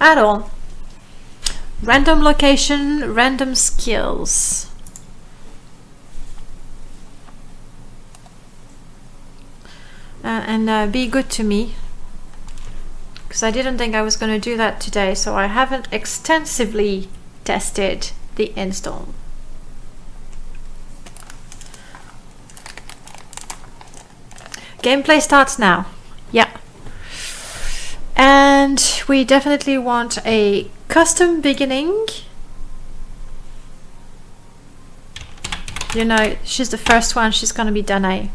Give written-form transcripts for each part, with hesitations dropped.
at all. Random location, random skills. And be good to me, because I didn't think I was going to do that today, so I haven't extensively tested the install. Gameplay starts now. Yeah. And we definitely want a custom beginning. You know, she's the first one, she's gonna be Danae.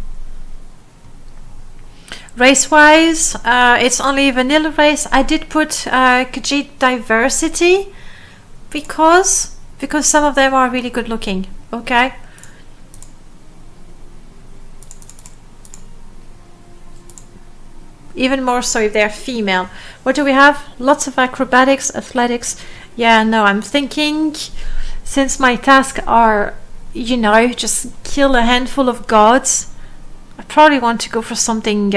Race-wise, it's only vanilla race. I did put Khajiit Diversity because some of them are really good looking, okay? Even more so if they're female. What do we have? Lots of acrobatics, athletics. Yeah, no, I'm thinking since my tasks are, you know, just kill a handful of gods, I probably want to go for something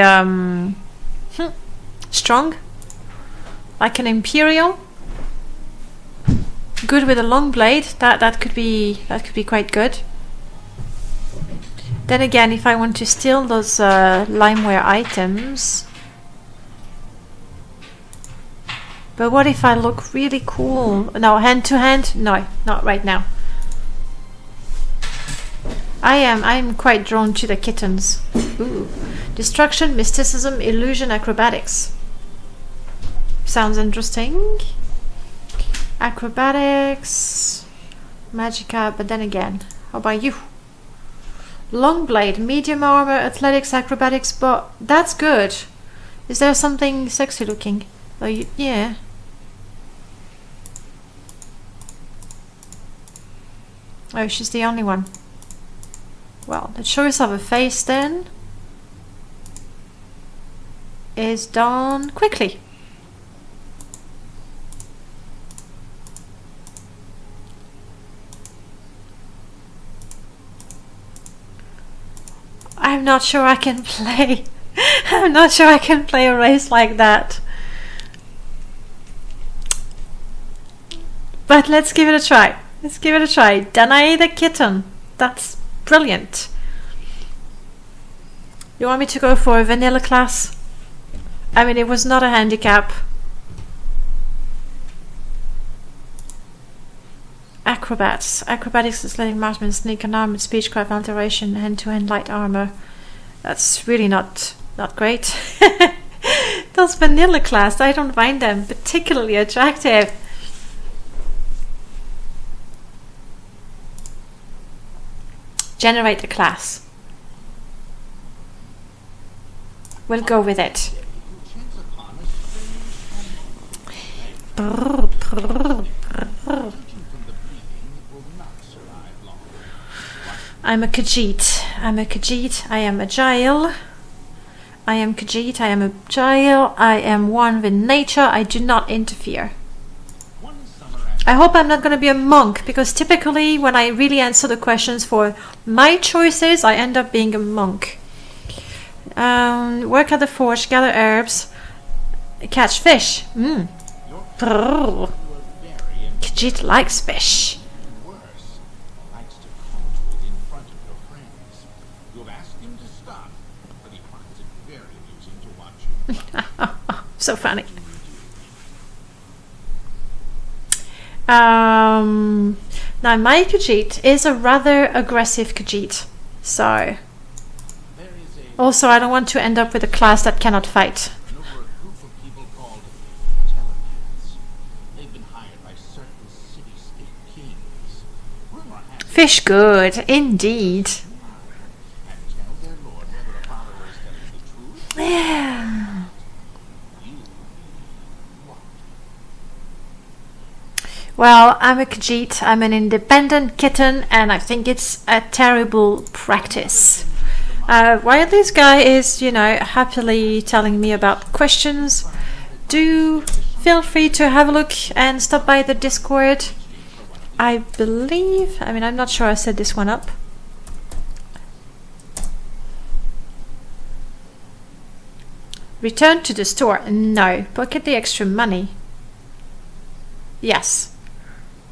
strong, like an Imperial. Good with a long blade. That could be quite good. Then again, if I want to steal those limeware items. But what if I look really cool? No, hand to hand? No, not right now. I am quite drawn to the kittens. Ooh. Destruction, mysticism, illusion, acrobatics. Sounds interesting. Acrobatics, magica, but then again, how about you? Long blade, medium armor, athletics, acrobatics, but that's good. Is there something sexy looking? Oh, yeah. Oh, she's the only one. Well, let's show yourself a face then. Is done quickly. I'm not sure I can play. I'm not sure I can play a race like that. But let's give it a try. Let's give it a try. Danae the kitten. That's brilliant. You want me to go for a vanilla class? I mean, it was not a handicap. Acrobats. Acrobatics, athletic, marksman, sneak, and armor, speechcraft, alteration, hand-to-hand, light armor. That's really not great. Those vanilla class, I don't find them particularly attractive. Generate a class. We'll go with it. I'm a Khajiit. I'm a Khajiit. I am agile. I am Khajiit. I am agile. I am one with nature. I do not interfere. I hope I'm not going to be a monk, because typically when I really answer the questions for my choices, I end up being a monk. Work at the forge, gather herbs, catch fish. Khajiit likes fish. So funny. Now my Khajiit is a rather aggressive Khajiit, so also I don't want to end up with a class that cannot fight. Fish good, indeed. Yeah. Well, I'm a Khajiit, I'm an independent kitten, and I think it's a terrible practice. While this guy is, you know, happily telling me about questions, do feel free to have a look and stop by the Discord. I believe, I mean, I'm not sure I set this one up. Return to the store. No, pocket the extra money. Yes.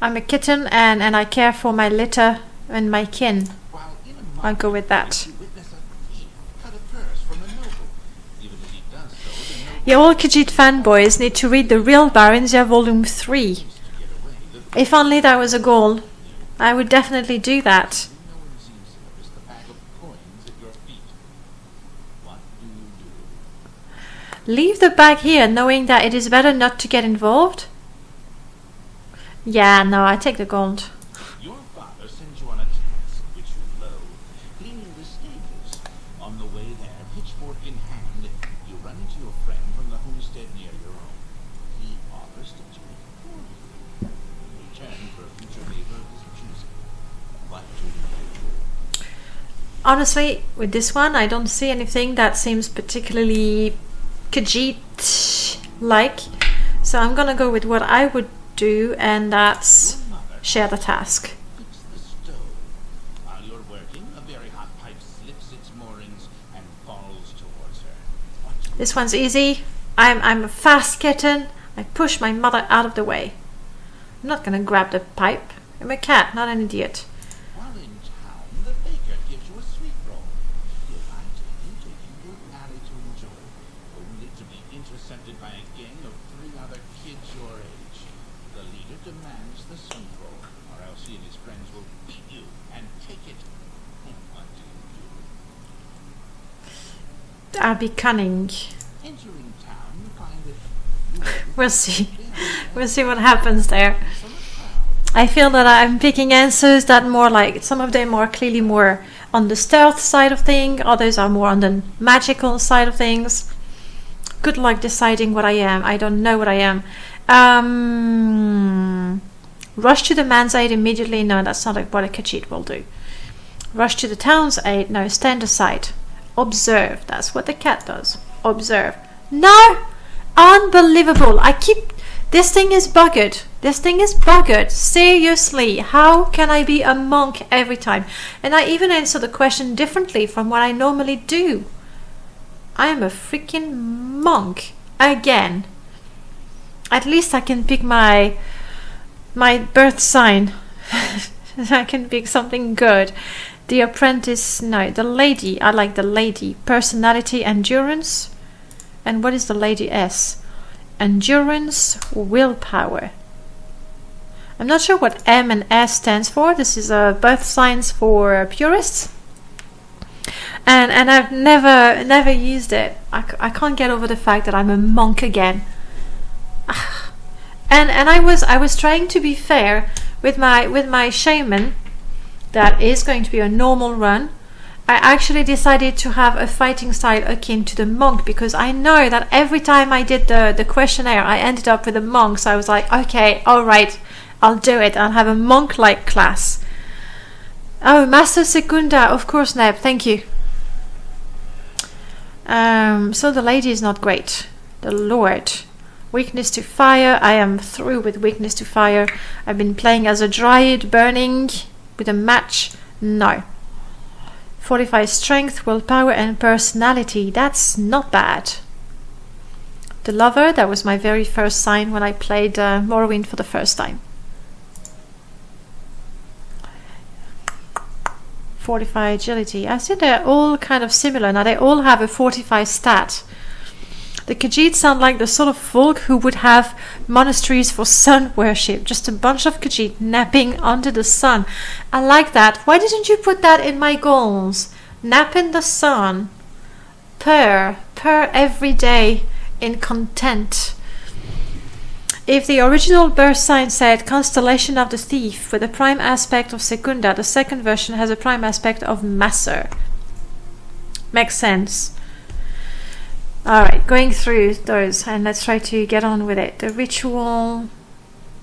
I'm a kitten and I care for my litter and my kin. I'll go with that. You all Khajiit fanboys need to read The Real Barenziah Volume 3. If only that was a goal, I would definitely do that. Leave the bag here, knowing that it is better not to get involved? Yeah, no, I take the gold. Your father sends you on a task which you loathe, cleaning the stables. On the way there, pitchfork in hand, you run into your friend from the homestead near your own. He offers to drink for you. In return for a future neighbor of his choosing. What do you do? Honestly, with this one, I don't see anything that seems particularly Khajiit-like, so I'm gonna go with what I would do, and that's share the task. Fix the stove. While you're working, a very hot pipe slips its moorings and falls towards her. This one's easy. I'm a fast kitten. I push my mother out of the way. I'm not gonna grab the pipe. I'm a cat, not an idiot. I'll be cunning. We'll see. We'll see what happens there. I feel that I'm picking answers that more like, some of them are clearly more on the stealth side of things, others are more on the magical side of things. Good luck deciding what I am. I don't know what I am. Rush to the man's aid immediately. No, that's not what a Khajiit will do. Rush to the town's aid. No, stand aside. Observe. That's what the cat does. Observe. No! Unbelievable. I keep... This thing is buggered. This thing is buggered. Seriously. How can I be a monk every time? And I even answer the question differently from what I normally do. I am a freaking monk. Again. At least I can pick my birth sign. I can pick something good. The apprentice, no, the lady, I like the lady. Personality, endurance, and what is the lady S? Endurance, willpower. I'm not sure what M and S stands for. This is a birth science for purists. And I've never used it. I can't get over the fact that I'm a monk again. And I was trying to be fair with my shaman. That is going to be a normal run. I actually decided to have a fighting style akin to the monk, because I know that every time I did the questionnaire I ended up with a monk, so I was like, okay, alright, I'll do it, I'll have a monk-like class. Oh, Master Secunda, of course, Neb, thank you. So the lady is not great. The Lord. Weakness to fire, I am through with weakness to fire. I've been playing as a dryad, burning with a match, no. Fortify strength, willpower and personality, that's not bad. The lover, that was my very first sign when I played Morrowind for the first time. Fortify agility, I see they're all kind of similar, now they all have a fortify stat. The Khajiit sound like the sort of folk who would have monasteries for sun worship. Just a bunch of Khajiit napping under the sun. I like that. Why didn't you put that in my goals? Nap in the sun. Purr every day in content. If the original birth sign said Constellation of the Thief with a prime aspect of Secunda, the second version has a prime aspect of Master. Makes sense. Alright, going through those and let's try to get on with it. The ritual...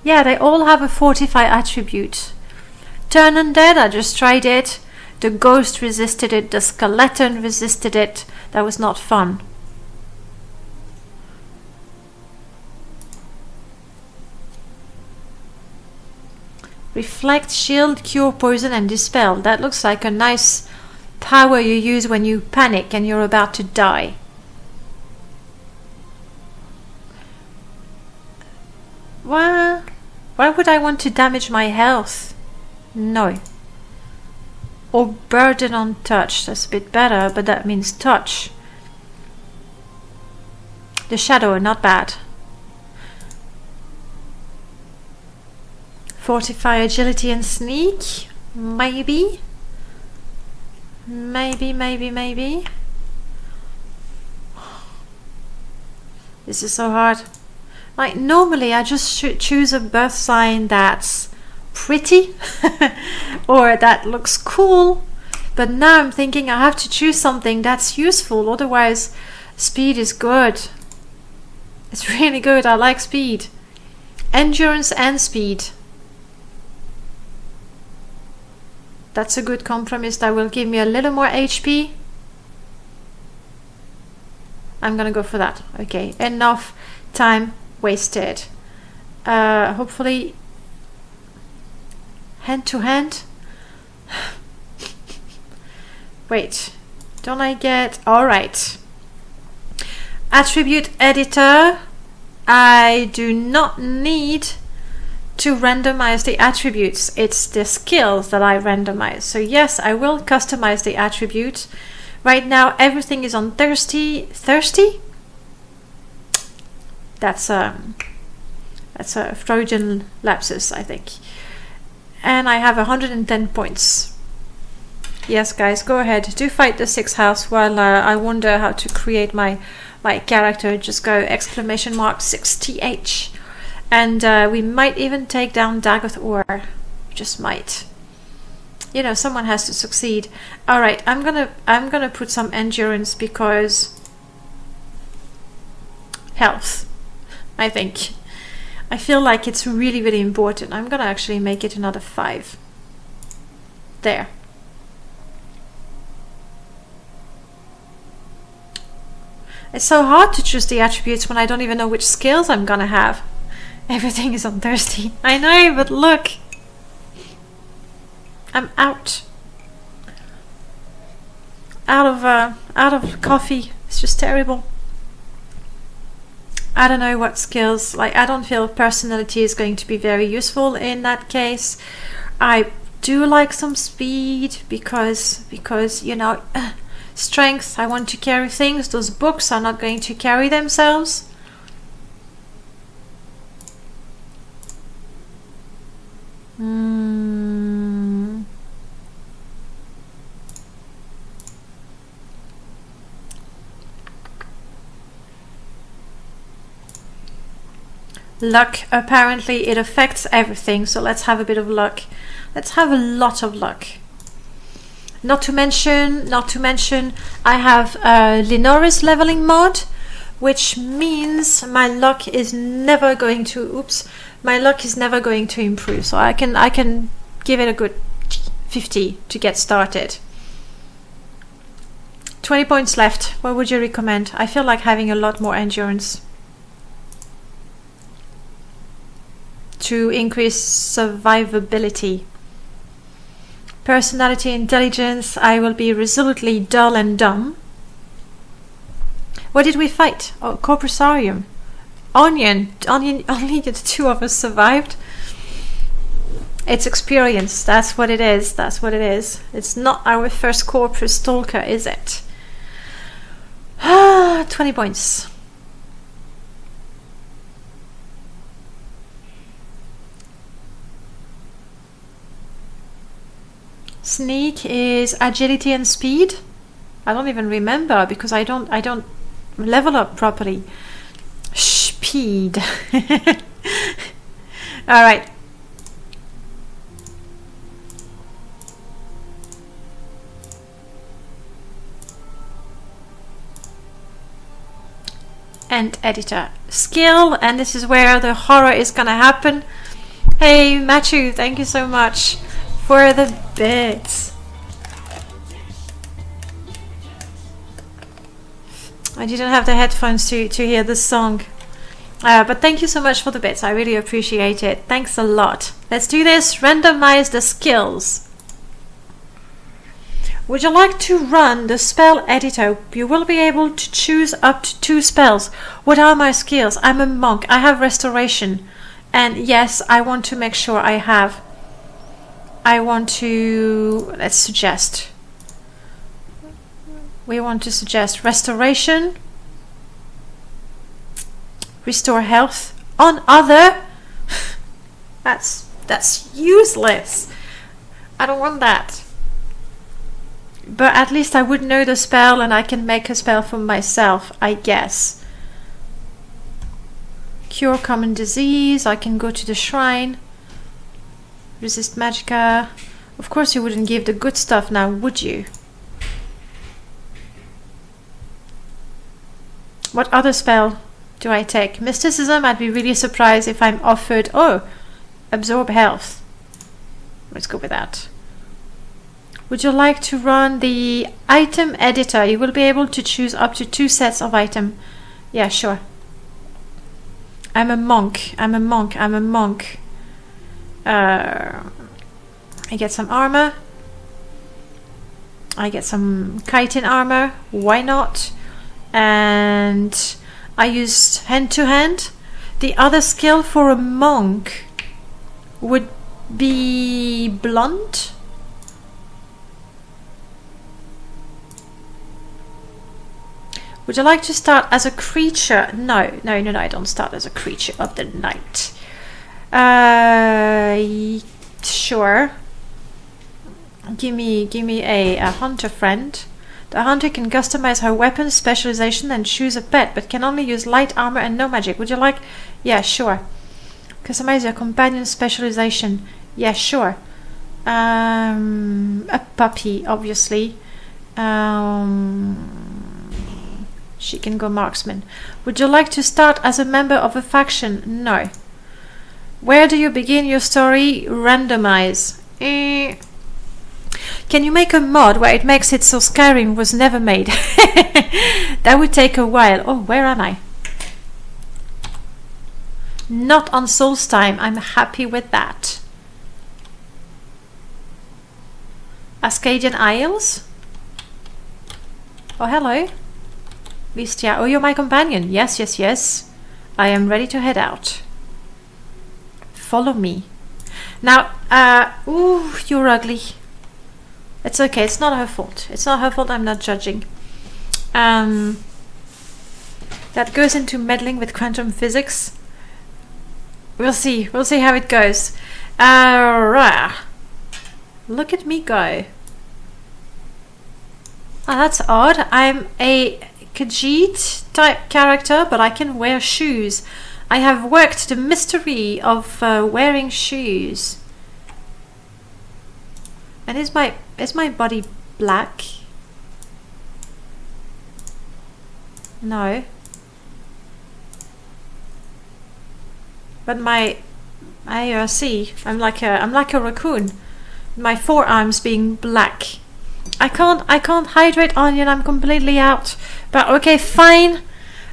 Yeah, they all have a fortify attribute. Turn Undead, I just tried it. The ghost resisted it. The skeleton resisted it. That was not fun. Reflect, shield, cure, poison and dispel. That looks like a nice power you use when you panic and you're about to die. What? Why would I want to damage my health? No. Or burden on touch. That's a bit better, but that means touch. The shadow, not bad. Fortify, agility and sneak. Maybe. Maybe. This is so hard. Like, normally I just should choose a birth sign that's pretty or that looks cool, but now I'm thinking I have to choose something that's useful. Otherwise, speed is good. It's really good. I like speed. Endurance and speed. That's a good compromise that will give me a little more HP. I'm gonna go for that. Okay, enough time wasted. Hopefully hand to hand. Wait, don't I get... all right, attribute editor. I do not need to randomize the attributes. It's the skills that I randomize. So yes, I will customize the attribute. Right now everything is on thirsty. That's a Freudian lapsus, I think. And I have 110 points. Yes, guys, go ahead. Do fight the sixth house while I wonder how to create my character. Just go exclamation mark 6th. And we might even take down Dagoth Orr. Just might. You know, someone has to succeed. All right, I'm gonna put some endurance because health. I think. I feel like it's really, really important. I'm gonna actually make it another 5. There. It's so hard to choose the attributes when I don't even know which skills I'm gonna have. Everything is on thirsty. I know, but look. I'm out. Out of coffee. It's just terrible. I don't know what skills, like I don't feel personality is going to be very useful in that case. I do like some speed because you know, strength, I want to carry things. Those books are not going to carry themselves. Luck, apparently it affects everything, so let's have a bit of luck. Let's have a lot of luck. Not to mention I have Linora's leveling mod, which means my luck is never going to improve, so I can give it a good 50 to get started. 20 points left. What would you recommend? I feel like having a lot more endurance to increase survivability. Personality, intelligence, I will be resolutely dull and dumb. What did we fight? Oh, Corpusarium. Onion, only the 2 of us survived. It's experience, that's what it is, It's not our first Corpus Stalker, is it? 20 points. Sneak is agility and speed. I don't even remember because I don't level up properly. Speed. All right. And editor skill, and this is where the horror is gonna happen. Hey, Machu, thank you so much for the bits. I didn't have the headphones to hear the song, but thank you so much for the bits. I really appreciate it. Thanks a lot. Let's do this. Randomize the skills. Would you like to run the spell editor? You will be able to choose up to 2 spells. What are my skills? I'm a monk. I have restoration. And yes, I want to make sure I have, I want to, let's suggest, we want to suggest restoration, restore health on other. That's useless. I don't want that. But at least I would know the spell and I can make a spell for myself, I guess. Cure common disease, I can go to the shrine. Resist magicka. Of course you wouldn't give the good stuff now, would you? What other spell do I take? Mysticism, I'd be really surprised if I'm offered... Oh, absorb health. Let's go with that. Would you like to run the item editor? You will be able to choose up to 2 sets of item. Yeah, sure. I'm a monk. I'm a monk. I'm a monk. I get some armor. I get some chitin armor. Why not? And I used hand-to-hand. The other skill for a monk would be blunt. Would you like to start as a creature? No, no, no, no, I don't start as a creature of the night. Sure. Give me a hunter friend. The hunter can customize her weapon, specialization, and choose a pet, but can only use light armor and no magic. Would you like? Yeah, sure. Customize your companion specialization. Yeah, sure. A puppy, obviously. She can go marksman. Would you like to start as a member of a faction? No. Where do you begin your story? Randomize. Can you make a mod where it makes it so Skyrim was never made? That would take a while. Oh, where am I? Not on Solstheim. I'm happy with that. Ascadian Isles? Oh, hello. Vistia, oh, you're my companion. Yes, yes, yes. I am ready to head out. Follow me. Now, ooh, you're ugly. It's okay, it's not her fault. It's not her fault, I'm not judging. That goes into meddling with quantum physics. We'll see how it goes. Rah. Look at me go. Oh, that's odd. I'm a Khajiit type character, but I can wear shoes. I have worked the mystery of wearing shoes. And is my body black? No. But my IRC, I'm like a raccoon. My forearms being black. I can't hydrate onion, I'm completely out. But okay, fine.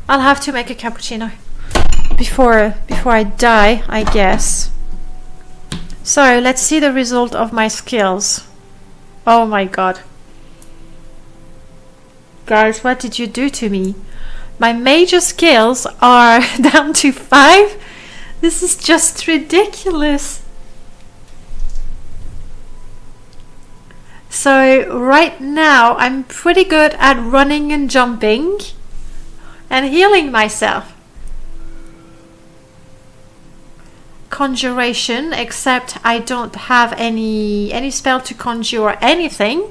I'll have to make a cappuccino before I die, I guess. So, let's see the result of my skills. Oh my god. Guys, what did you do to me? My major skills are down to 5. This is just ridiculous. So right now I'm pretty good at running and jumping and healing myself. Conjuration, except I don't have any spell to conjure anything.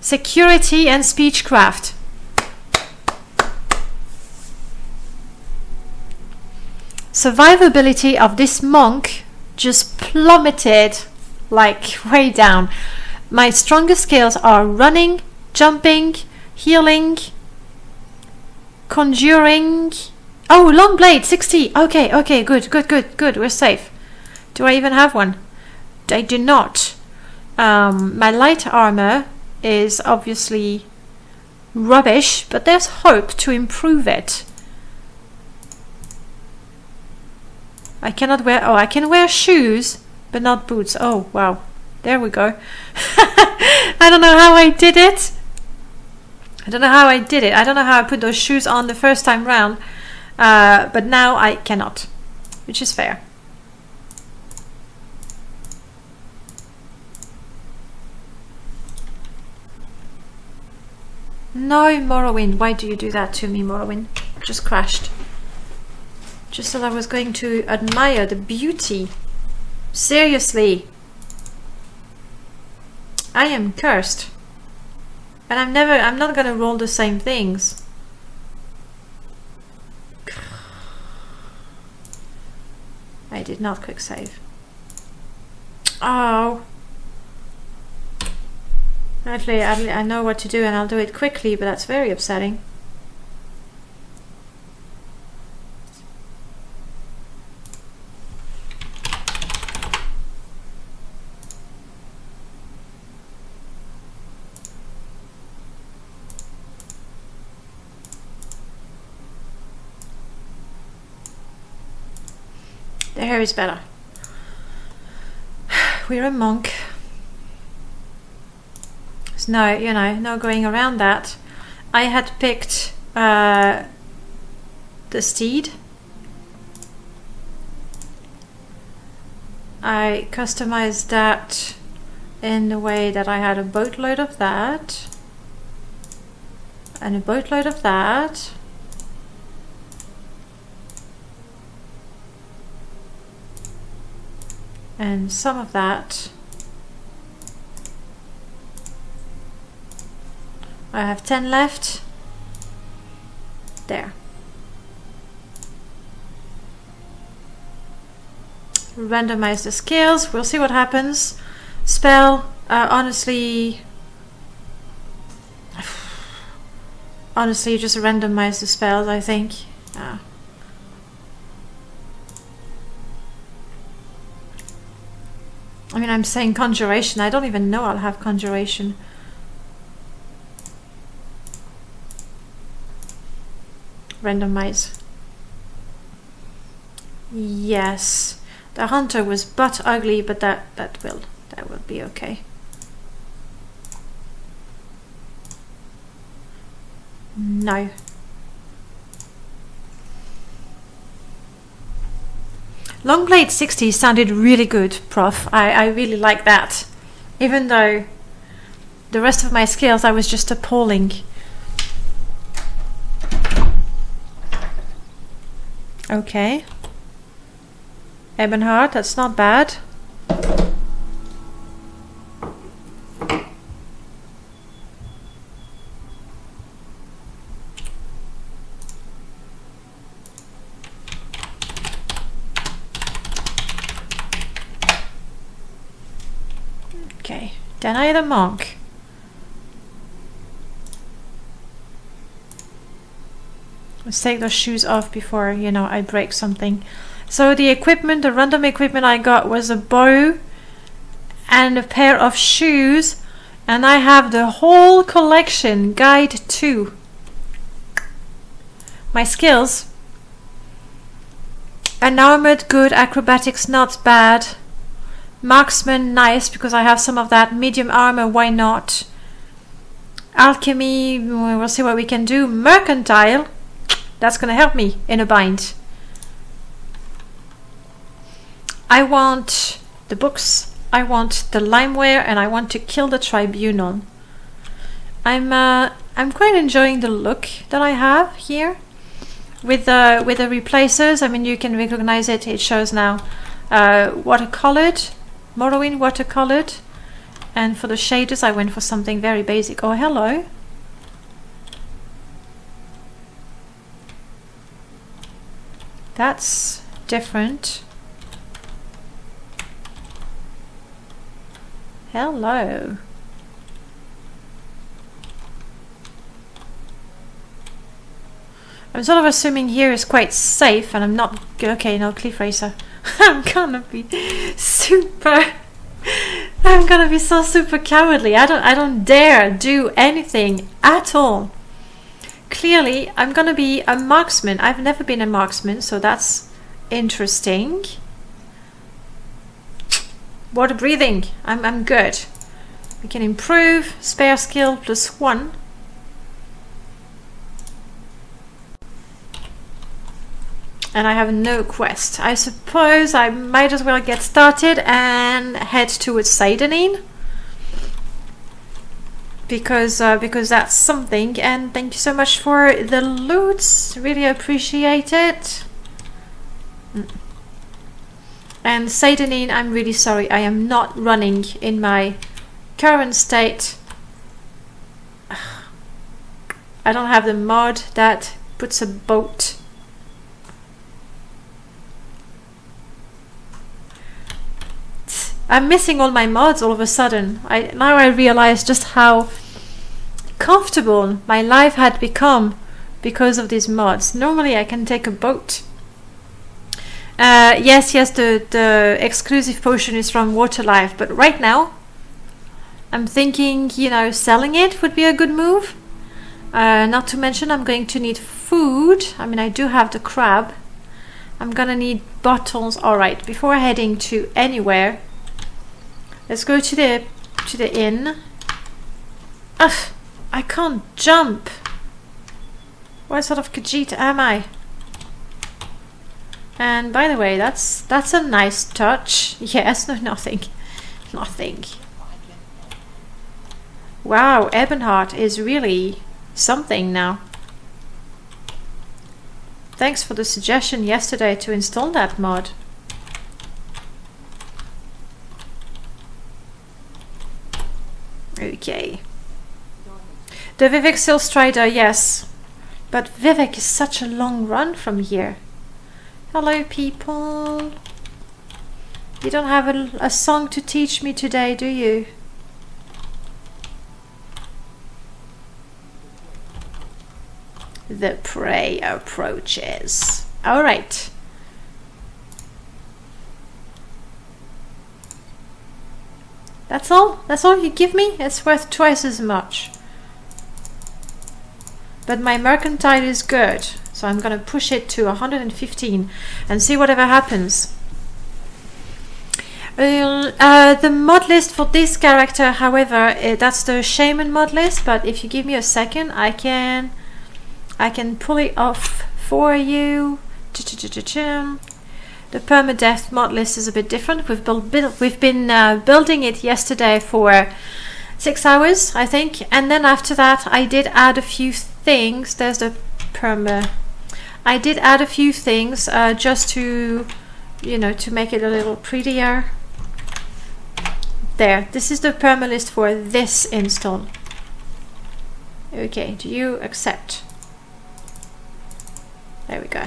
Security and speechcraft. Survivability of this monk just plummeted. Like way down. My strongest skills are running, jumping, healing, conjuring. Oh, long blade 60. Okay, okay, good, good, good, good. We're safe. Do I even have one? I do not. My light armor is obviously rubbish, but there's hope to improve it. I cannot wear. Oh, I can wear shoes. But not boots. Oh, wow. There we go. I don't know how I did it. I don't know how I did it. I don't know how I put those shoes on the first time round. But now I cannot. which is fair. No, Morrowind, why do you do that to me, Morrowind? Just crashed. Just as I was going to admire the beauty. Seriously. I am cursed. And I'm not gonna roll the same things. I did not quick save. Oh. Actually, I know what to do and I'll do it quickly, but that's very upsetting. The hair is better. We're a monk. So no, you know, no going around that. I had picked the steed. I customized that in the way that I had a boatload of that. And a boatload of that. And some of that. I have 10 left. There. Randomize the skills. We'll see what happens. Spell. Honestly, just randomize the spells, I think. I mean, I'm saying conjuration. I don't even know I'll have conjuration. Randomize. Yes. The hunter was butt ugly, but that will be okay. No. Longblade 60 sounded really good, Prof. I really like that. Even though the rest of my skills, I was just appalling. Okay. Ebonheart, that's not bad. Danae the monk. Let's take those shoes off before, you know, I break something. So the equipment, the random equipment I got was a bow and a pair of shoes, and I have the whole collection, guide 2. My skills. Armored good, acrobatics not bad. Marksman, nice, because I have some of that. Medium armor, why not? Alchemy, we'll see what we can do. Mercantile, that's gonna help me in a bind. I want the books, I want the limeware, and I want to kill the tribunal. I'm quite enjoying the look that I have here with the replacers. I mean, you can recognize it. It shows now watercolored. Morrowind watercolored, and for the shaders I went for something very basic. Oh, hello. That's different. Hello. I'm sort of assuming here is quite safe, and I'm not... Okay, no, Cliff Racer. I'm gonna be super... I'm gonna be so super cowardly. I don't dare do anything at all. Clearly, I'm gonna be a marksman. I've never been a marksman, so that's interesting. Water breathing. I'm good. We can improve. Spare skill +1. And I have no quest. I suppose I might as well get started and head towards Seyda Neen. Because that's something. And thank you so much for the loot. Really appreciate it. And Seyda Neen, I'm really sorry. I am not running in my current state. I don't have the mod that puts a boat. I'm missing all my mods all of a sudden. Now I realize just how comfortable my life had become because of these mods. Normally I can take a boat. Yes, the exclusive potion is from Waterlife, but right now I'm thinking, you know, selling it would be a good move. Not to mention I'm going to need food. I mean, I do have the crab. I'm gonna need bottles. Alright, before heading to anywhere, let's go to the inn. Ugh, I can't jump. What sort of Khajiit am I? And by the way, that's a nice touch. Yes, no, nothing. Nothing. Wow, Ebonheart is really something now. Thanks for the suggestion yesterday to install that mod. Okay. The Vivek Seal Strider, yes. But Vivek is such a long run from here. Hello, people. You don't have a song to teach me today, do you? The prey approaches. All right. That's all? That's all you give me? It's worth twice as much. But my mercantile is good, so I'm gonna push it to 115 and see whatever happens. The mod list for this character, however, that's the shaman mod list, but if you give me a second, I can pull it off for you. The permadeath mod list is a bit different. We've been building it yesterday for 6 hours, I think, and then after that I did add a few things. There's the perma. I did add a few things just to, you know, to make it a little prettier. There. This is the perma list for this install. Okay. Do you accept? There we go.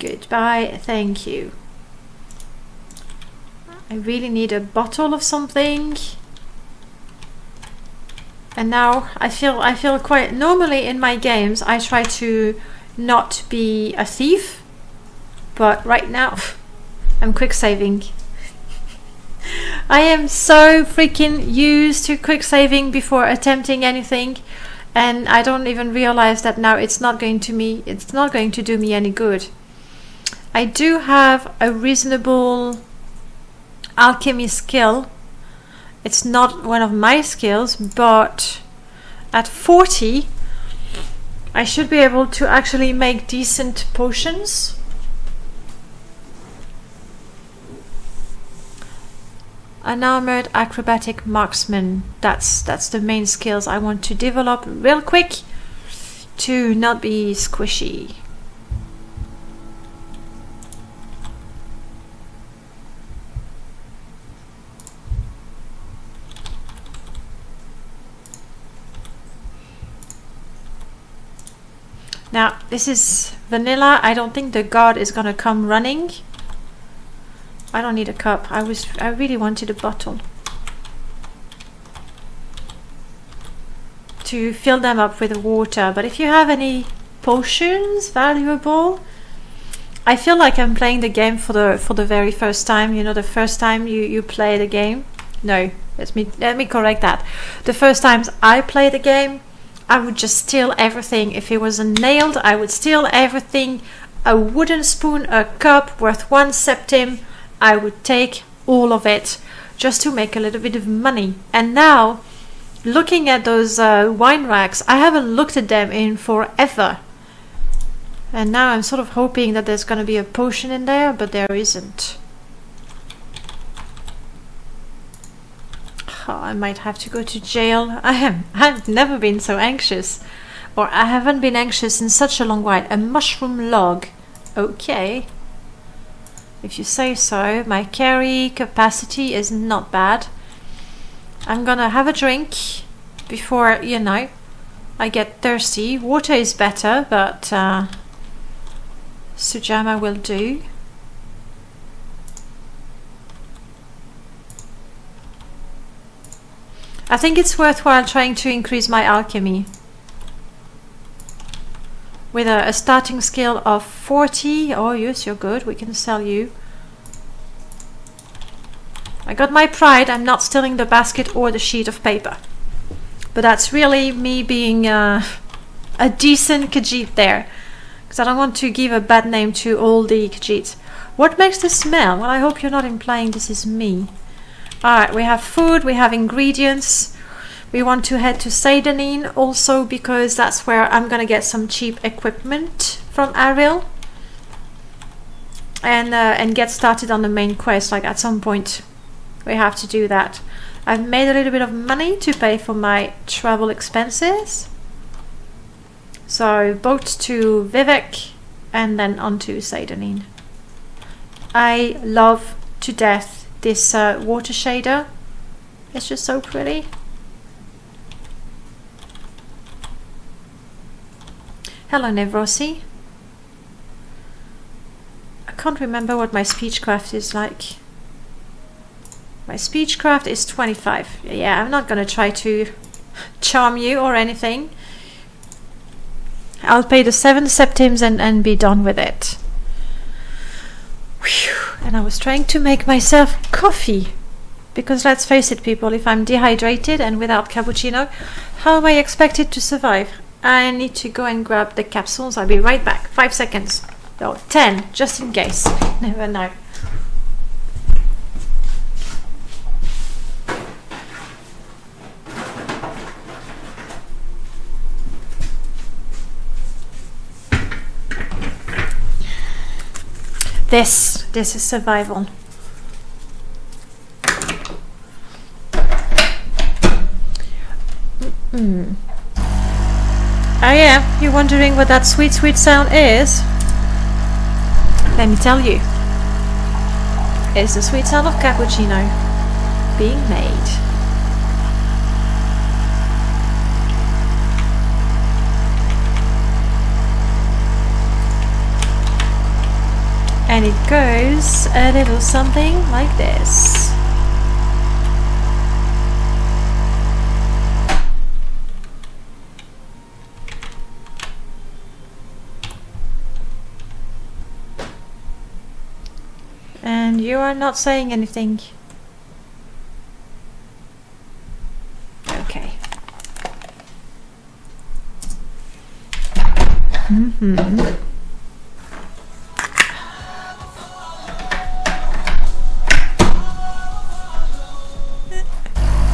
Goodbye, thank you. I really need a bottle of something. And now I feel quite normally in my games I try to not be a thief, but right now I'm quick saving. I am so freaking used to quick saving before attempting anything, and I don't even realize that now it's not going to do me any good. I do have a reasonable alchemy skill. It's not one of my skills, but at 40 I should be able to actually make decent potions. Unarmored acrobatic marksman, that's the main skills I want to develop real quick to not be squishy. Now, this is vanilla. I don't think the guard is gonna come running. I don't need a cup. I really wanted a bottle to fill them up with water. But if you have any potions valuable, I feel like I'm playing the game for the very first time. You know, the first time you play the game. No, let me correct that. The first times I play the game, I would just steal everything. If it was nailed, I would steal everything. A wooden spoon, a cup worth 1 septim. I would take all of it just to make a little bit of money. And now, looking at those wine racks, I haven't looked at them in forever. And now I'm sort of hoping that there's gonna be a potion in there, but there isn't. Oh, I might have to go to jail. I've never been so anxious. Or I haven't been anxious in such a long while. A mushroom log. Okay. If you say so. My carry capacity is not bad. I'm gonna have a drink before, you know, I get thirsty. Water is better, but Sujama will do. I think it's worthwhile trying to increase my alchemy with a starting skill of 40. Oh yes, you're good, we can sell you. I got my pride. I'm not stealing the basket or the sheet of paper, but that's really me being a decent Khajiit there, because I don't want to give a bad name to all the Khajiits. What makes this smell? Well, I hope you're not implying this is me. Alright, we have food, we have ingredients. We want to head to Seyda Neen also, because that's where I'm gonna get some cheap equipment from Arrille, and get started on the main quest. Like at some point we have to do that. I've made a little bit of money to pay for my travel expenses. So boat to Vivek and then on to Seyda Neen. I love to death this water shader. It's just so pretty. Hello, Nevrosi. I can't remember what my speechcraft is like. My speechcraft is 25. Yeah, I'm not gonna try to charm you or anything. I'll pay the 7 septims and be done with it. Whew. And I was trying to make myself coffee, because let's face it people, if I'm dehydrated and without cappuccino, how am I expected to survive? I need to go and grab the capsules. I'll be right back. 5 seconds or 10, just in case, never know. This is survival. Mm-mm. Oh yeah, you're wondering what that sweet, sweet sound is? Let me tell you. It's the sweet sound of cappuccino being made. And it goes a little something like this. And you are not saying anything. Okay. Mm-hmm.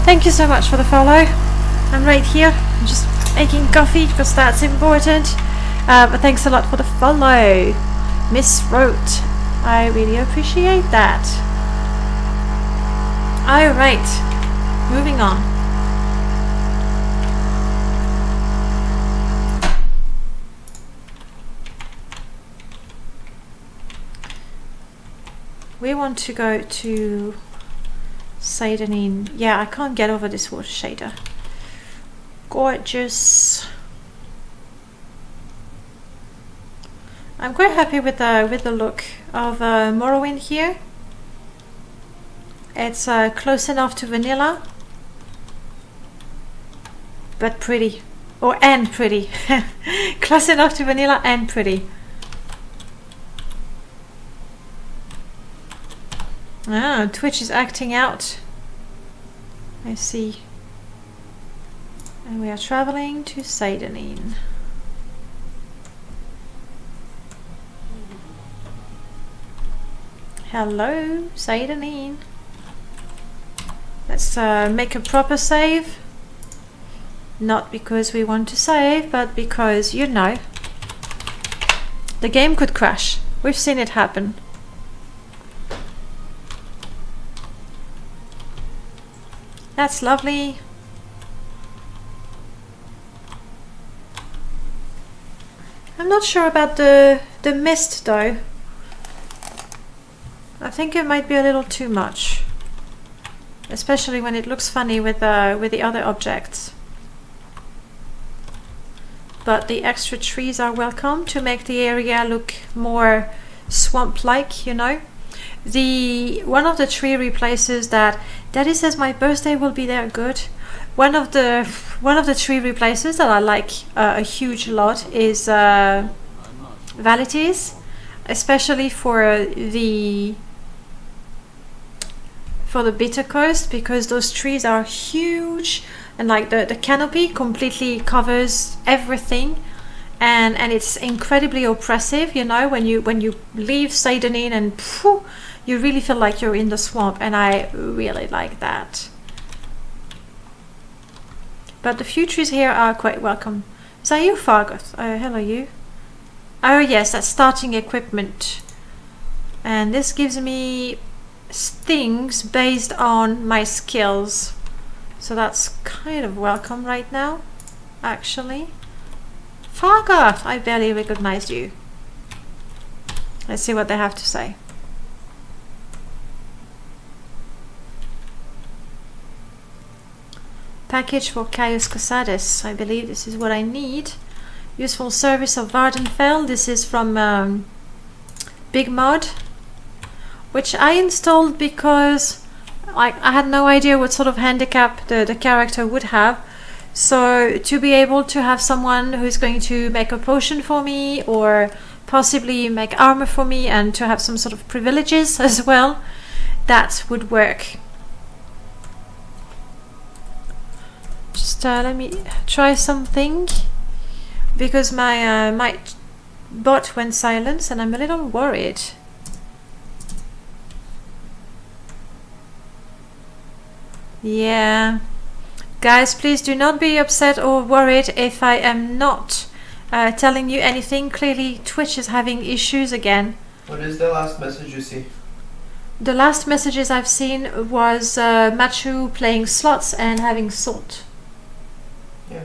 Thank you so much for the follow. I'm right here, I'm just making coffee because that's important. But thanks a lot for the follow, Miss Rote. I really appreciate that. Alright, moving on. We want to go to Seyda Neen. Yeah, I can't get over this water shader. Gorgeous. I'm quite happy with the look of Morrowind here. It's close enough to vanilla, but pretty, and pretty. Close enough to vanilla and pretty. Ah, Twitch is acting out. I see. And we are traveling to Seyda Neen. Hello, Seyda Neen. Let's make a proper save. Not because we want to save, but because, you know, The game could crash. We've seen it happen. That's lovely. I'm not sure about the mist though. I think it might be a little too much, especially when it looks funny with the other objects. But the extra trees are welcome to make the area look more swamp-like, you know. The one of the tree replaces that Daddy says my birthday will be there. Good. One of the tree replaces that I like a huge lot is Valitis, especially for the Bitter Coast, because those trees are huge and like the canopy completely covers everything, and it's incredibly oppressive, you know, when you leave Seyda Neen and phew, you really feel like you're in the swamp, and I really like that. But the few trees here are quite welcome. Is that you, Fargoth? Hello you. Oh yes, that's starting equipment. And this gives me things based on my skills. So that's kind of welcome right now, actually. Fargoth, I barely recognized you. Let's see what they have to say. Package for Caius Cosades. I believe this is what I need. Useful service of Vvardenfell. This is from Big Mod, which I installed because I had no idea what sort of handicap the character would have. So to be able to have someone who's going to make a potion for me or possibly make armor for me, and to have some sort of privileges as well, that would work. Just let me try something, because my bot went silent and I'm a little worried. Yeah. Guys, please do not be upset or worried if I am not telling you anything. Clearly, Twitch is having issues again. What is the last message you see? The last messages I've seen was Machu playing slots and having salt. Yeah.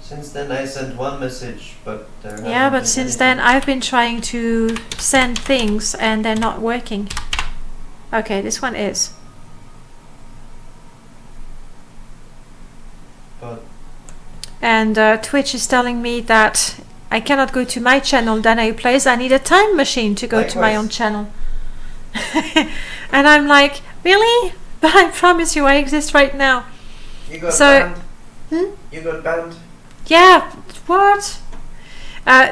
Since then I sent one message, but there yeah, but since anything. Then I've been trying to send things and they're not working. Okay, this one is. But and Twitch is telling me that I cannot go to my channel, Danae Plays. I need a time machine to go likewise to my own channel. And I'm like, really? But I promise you I exist right now. You got so banned. Hmm? You got banned. Yeah, what?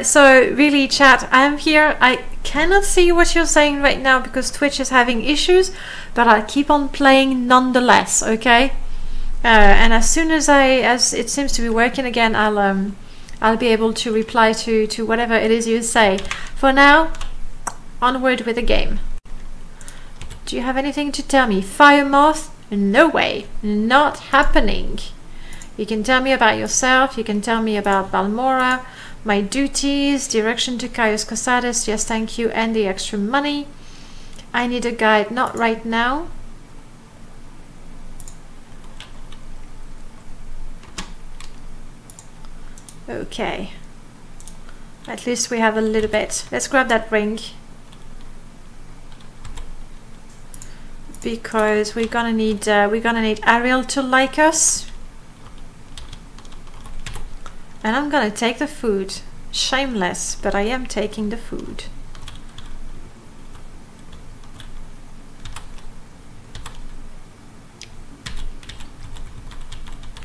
So really, chat, I'm here. I cannot see what you're saying right now because Twitch is having issues, but I'll keep on playing nonetheless, okay? And as soon as it seems to be working again, I'll be able to reply to whatever it is you say. For now, onward with the game. Do you have anything to tell me? Fire Moth? No way. Not happening. You can tell me about yourself. You can tell me about Balmora, my duties, direction to Caius Cosades. Yes, thank you. And the extra money. I need a guide. Not right now. Okay. At least we have a little bit. Let's grab that ring, because we're gonna need Arrille to like us. And I'm gonna take the food. Shameless, but I am taking the food.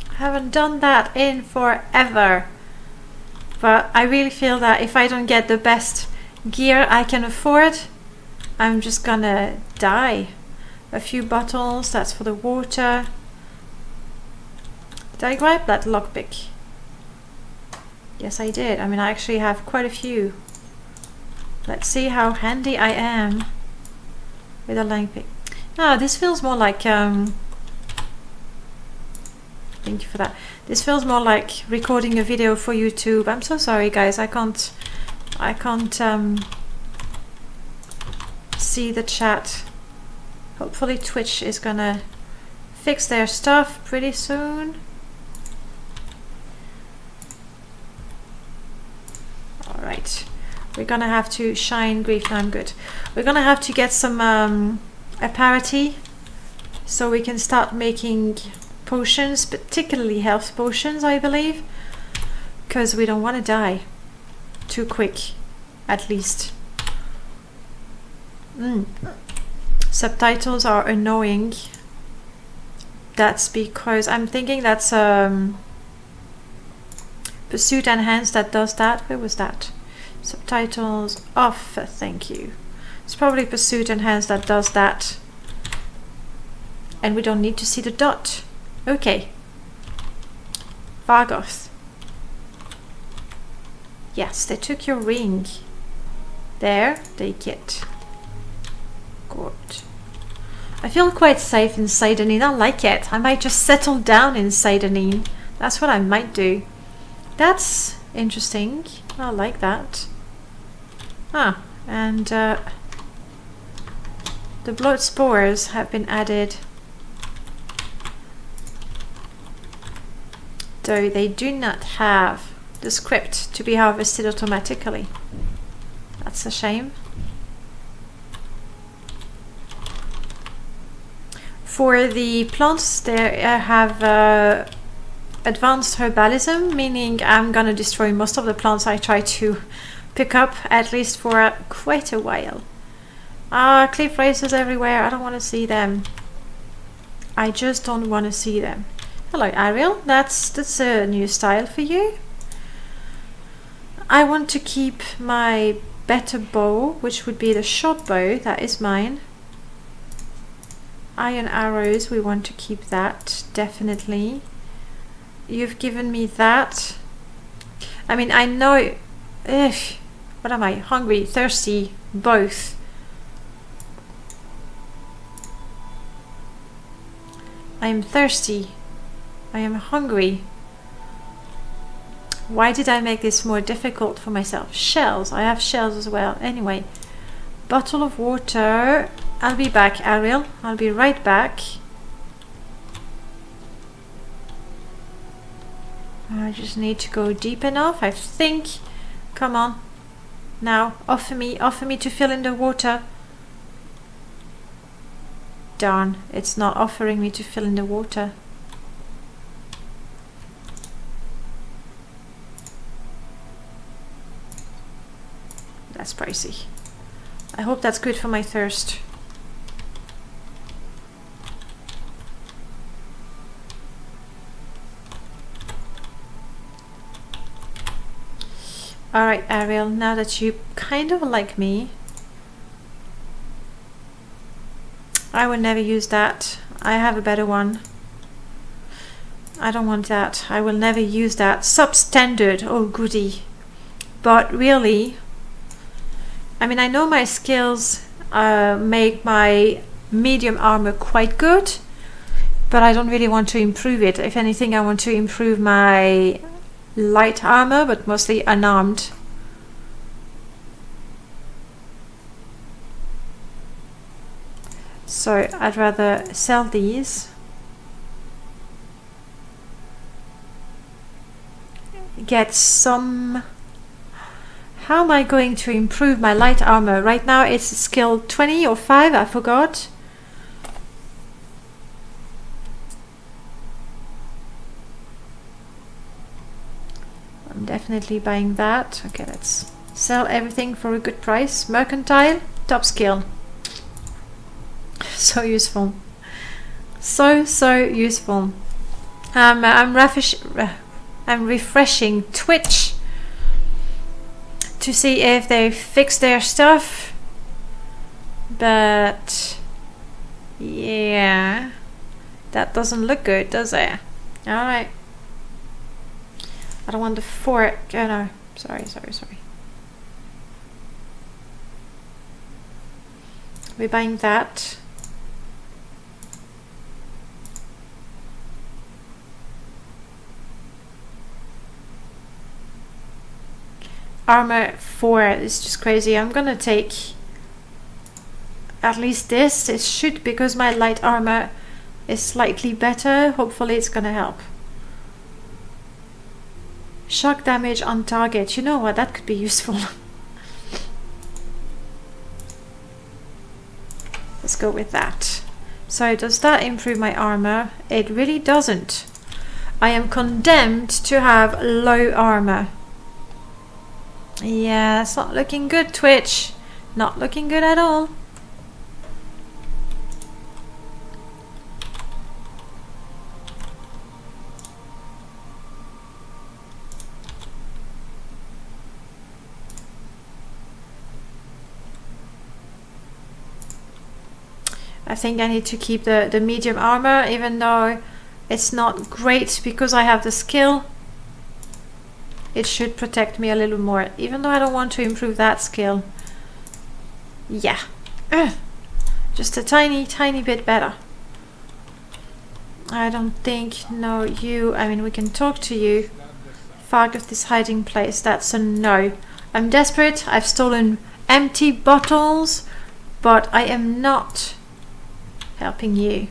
I haven't done that in forever. But I really feel that if I don't get the best gear I can afford, I'm just gonna die. A few bottles, that's for the water. Did I grab that lockpick? Yes, I did. I mean, I actually have quite a few. Let's see how handy I am with a lockpick. No, this feels more like... thank you for that. This feels more like recording a video for YouTube. I'm so sorry, guys. I can't... I can't see the chat. Hopefully Twitch is gonna fix their stuff pretty soon. Alright, we're gonna have to shine grief. No, I'm good. We're gonna have to get some a parity so we can start making potions, particularly health potions, I believe, because we don't want to die too quick, at least. Subtitles are annoying. That's because I'm thinking that's Pursuit Enhanced that does that. Where was that? Subtitles off, thank you. It's probably Pursuit Enhanced that does that. And we don't need to see the dot. Okay. Fargoth. Yes, they took your ring. There, they get. Good. I feel quite safe in Seyda Neen. I like it. I might just settle down in Seyda Neen. That's what I might do. That's interesting. I like that. Ah, and the blood spores have been added. Though they do not have the script to be harvested automatically. That's a shame. For the plants, they have Advanced Herbalism, meaning I'm gonna destroy most of the plants I try to pick up, at least for quite a while. Cliff racers everywhere, I don't want to see them. I just don't want to see them. Hello Arrille, that's a new style for you. I want to keep my better bow, which would be the short bow, that is mine. Iron arrows, we want to keep that, definitely. You've given me that. I mean, I know... Ugh, what am I? Hungry, thirsty, both. I am thirsty. I am hungry. Why did I make this more difficult for myself? Shells. I have shells as well. Anyway. Bottle of water. I'll be back, Arrille. I'll be right back. I just need to go deep enough, I think. Come on. Now, offer me to fill in the water. Darn, it's not offering me to fill in the water. That's pricey. I hope that's good for my thirst. Alright Arrille, now that you kind of like me. I would never use that. I have a better one. I don't want that. I will never use that. Substandard, oh goody. But really, I mean, I know my skills make my medium armor quite good, but I don't really want to improve it. If anything, I want to improve my light armor, but mostly unarmed. So I'd rather sell these. Get some... How am I going to improve my light armor? Right now it's skill 20 or 5, I forgot. I'm definitely buying that. Okay, let's sell everything for a good price. Mercantile, top skill. So useful. So useful. I'm refreshing Twitch to see if they fix their stuff, but yeah, that doesn't look good, does it? Alright, I don't want the fork. Oh no, sorry. We're buying that. armor 4 is just crazy. I'm gonna take at least this. It should, because my light armor is slightly better. Hopefully it's gonna help. Shock damage on target. You know what? That could be useful. Let's go with that. So does that improve my armor? It really doesn't. I am condemned to have low armor. Yeah, it's not looking good, Twitch. Not looking good at all. I think I need to keep the medium armor, even though it's not great because I have the skill. It should protect me a little more, even though I don't want to improve that skill. Yeah, just a tiny bit better. I don't think, no, you, I mean, we can talk to you. Fargoth, this hiding place, that's a no. I'm desperate, I've stolen empty bottles, but I am not helping you.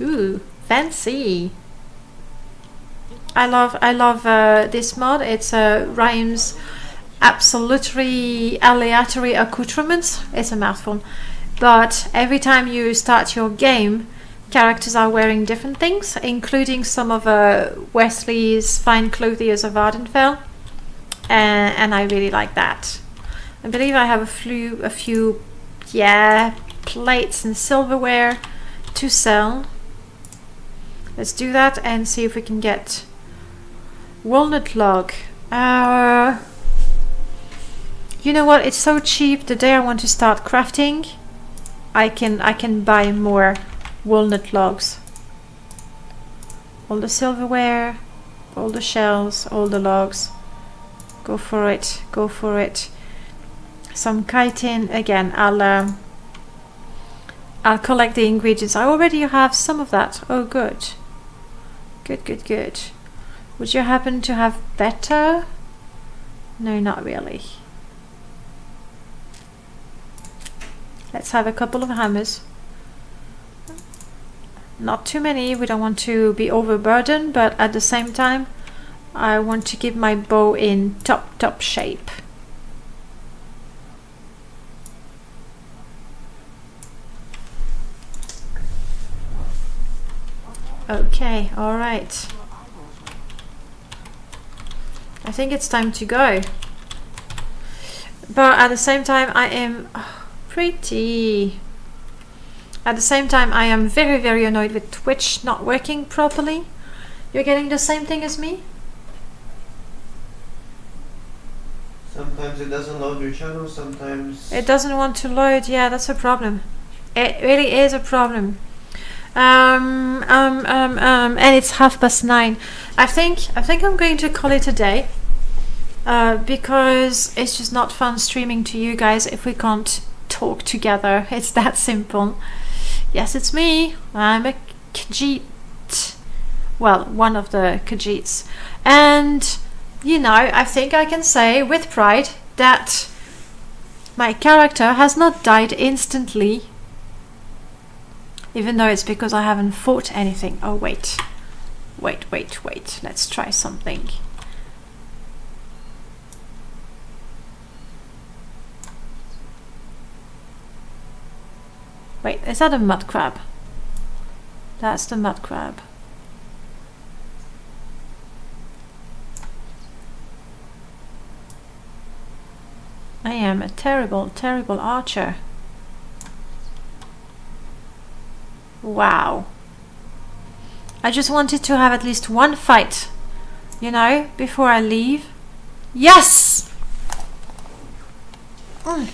Ooh, fancy. I love this mod. It's Ryan's absolutely aleatory accoutrements. It's a mouthful, but every time you start your game, characters are wearing different things, including some of Wesley's fine clothiers of Vvardenfell, and I really like that. I believe I have a few yeah, plates and silverware to sell. Let's do that and see if we can get walnut log. You know what? It's so cheap. The day I want to start crafting, I can buy more walnut logs. All the silverware, all the shells, all the logs. Go for it. Go for it. Some chitin again. I'll collect the ingredients. I already have some of that. Oh, good. Good, good, good. Would you happen to have better? No, not really. Let's have a couple of hammers. Not too many. We don't want to be overburdened, but at the same time, I want to keep my bow in top shape. Okay, all right. I think it's time to go. But at the same time, I am pretty. At the same time, I am very, very annoyed with Twitch not working properly. You're getting the same thing as me? Sometimes it doesn't load your channel, sometimes... It doesn't want to load, yeah, that's a problem. It really is a problem. And it's 9:30. I think I'm going to call it a day, because it's just not fun streaming to you guys if we can't talk together. It's that simple. Yes, it's me. I'm a Khajiit. Well, one of the Khajiits. And, you know, I think I can say with pride that my character has not died instantly. Even though it's because I haven't fought anything. Oh, wait. Wait. Let's try something. Wait, is that a mud crab? That's the mud crab. I am a terrible archer. Wow. I just wanted to have at least one fight, you know, before I leave. Yes! Mm.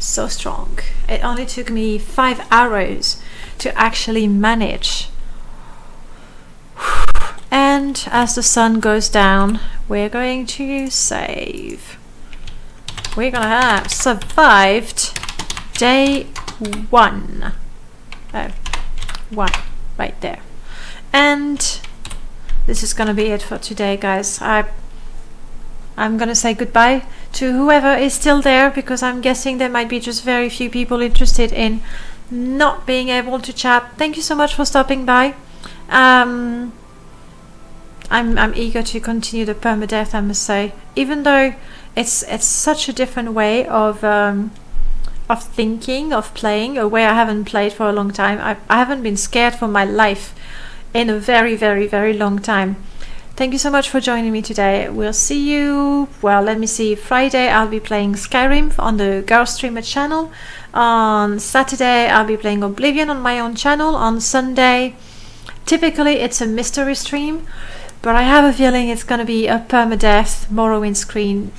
So strong. It only took me 5 arrows to actually manage. And as the sun goes down, we're going to save. We're gonna have survived day 1. One right there, and this is gonna be it for today, guys. I'm gonna say goodbye to whoever is still there, because I'm guessing there might be just very few people interested in not being able to chat. Thank you so much for stopping by. I'm eager to continue the permadeath, I must say, even though it's such a different way of thinking, of playing, a way I haven't played for a long time. I haven't been scared for my life in a very, very, very long time. Thank you so much for joining me today. We'll see you, well, let me see, Friday I'll be playing Skyrim on the Girl Streamer channel. On Saturday I'll be playing Oblivion on my own channel. On Sunday, typically it's a mystery stream, but I have a feeling it's going to be a permadeath Morrowind screen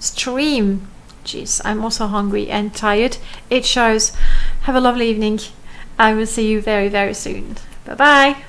stream. Jeez, I'm also hungry and tired. It shows. Have a lovely evening. I will see you very, very soon. Bye bye.